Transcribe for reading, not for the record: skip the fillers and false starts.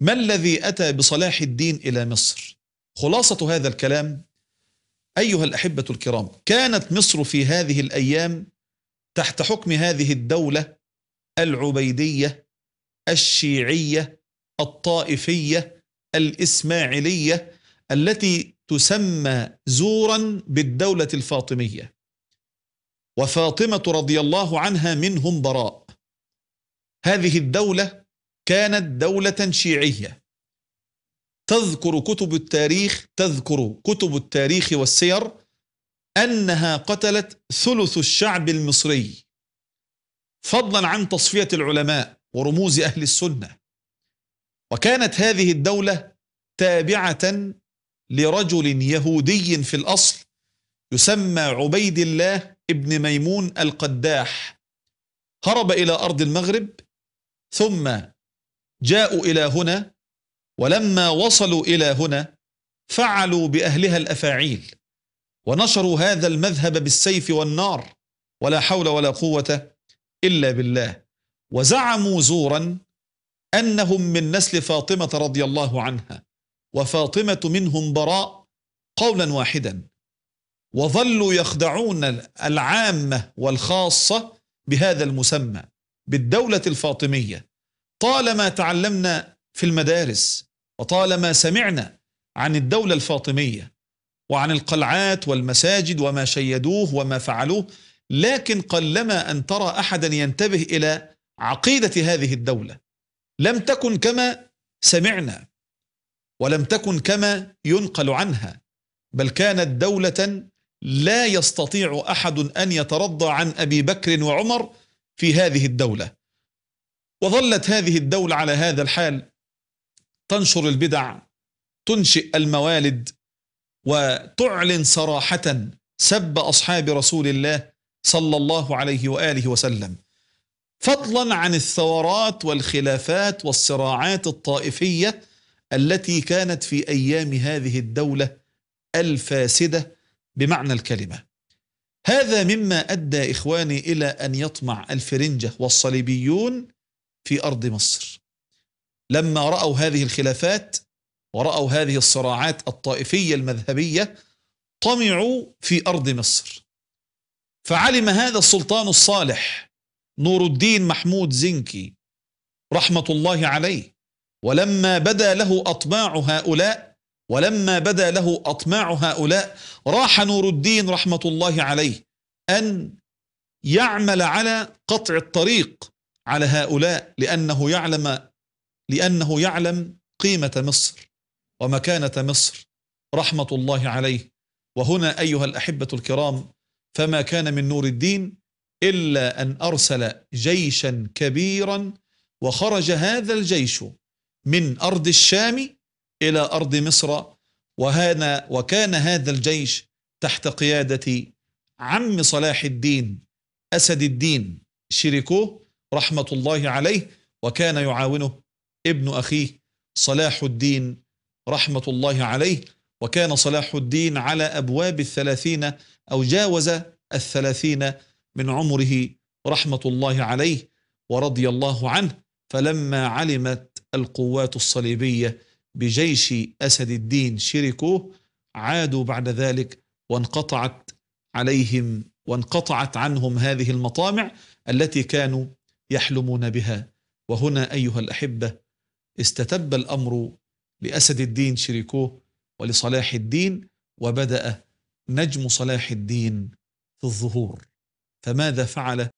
ما الذي أتى بصلاح الدين إلى مصر؟ خلاصة هذا الكلام أيها الأحبة الكرام، كانت مصر في هذه الأيام تحت حكم هذه الدولة العبيدية الشيعية الطائفية الإسماعيلية التي تسمى زورا بالدولة الفاطمية، وفاطمة رضي الله عنها منهم براء. هذه الدولة كانت دولة شيعية، تذكر كتب التاريخ والسير أنها قتلت ثلث الشعب المصري، فضلا عن تصفية العلماء ورموز أهل السنة. وكانت هذه الدولة تابعة لرجل يهودي في الأصل يسمى عبيد الله بن ميمون القداح، هرب إلى أرض المغرب ثم جاءوا إلى هنا، ولما وصلوا إلى هنا فعلوا بأهلها الأفاعيل ونشروا هذا المذهب بالسيف والنار، ولا حول ولا قوة إلا بالله. وزعموا زورا أنهم من نسل فاطمة رضي الله عنها، وفاطمة منهم براء قولا واحدا، وظلوا يخدعون العامة والخاصة بهذا المسمى بالدولة الفاطمية. طالما تعلمنا في المدارس وطالما سمعنا عن الدولة الفاطمية وعن القلعات والمساجد وما شيدوه وما فعلوه، لكن قلما أن ترى أحدا ينتبه إلى عقيدة هذه الدولة. لم تكن كما سمعنا ولم تكن كما ينقل عنها، بل كانت دولة لا يستطيع أحد أن يترضى عن أبي بكر وعمر في هذه الدولة. وظلت هذه الدولة على هذا الحال، تنشر البدع، تنشئ الموالد، وتعلن صراحة سب أصحاب رسول الله صلى الله عليه وآله وسلم، فضلا عن الثورات والخلافات والصراعات الطائفية التي كانت في أيام هذه الدولة الفاسدة بمعنى الكلمة. هذا مما أدى إخواني إلى أن يطمع الفرنجة والصليبيون في أرض مصر. لما رأوا هذه الخلافات ورأوا هذه الصراعات الطائفية المذهبية طمعوا في أرض مصر، فعلم هذا السلطان الصالح نور الدين محمود زنكي رحمة الله عليه، ولما بدا له أطماع هؤلاء راح نور الدين رحمة الله عليه أن يعمل على قطع الطريق على هؤلاء، لأنه يعلم قيمة مصر ومكانة مصر رحمة الله عليه. وهنا أيها الأحبة الكرام، فما كان من نور الدين إلا أن أرسل جيشا كبيرا، وخرج هذا الجيش من أرض الشام إلى أرض مصر، وكان هذا الجيش تحت قيادة عم صلاح الدين أسد الدين شركوه رحمة الله عليه، وكان يعاونه ابن أخيه صلاح الدين رحمة الله عليه. وكان صلاح الدين على أبواب 30 أو جاوز 30 من عمره رحمة الله عليه ورضي الله عنه. فلما علمت القوات الصليبية بجيش أسد الدين شركوه عادوا بعد ذلك، وانقطعت عنهم هذه المطامع التي كانوا يحلمون بها. وهنا أيها الأحبة استتب الأمر لأسد الدين شركوه ولصلاح الدين، وبدأ نجم صلاح الدين في الظهور. فماذا فعل؟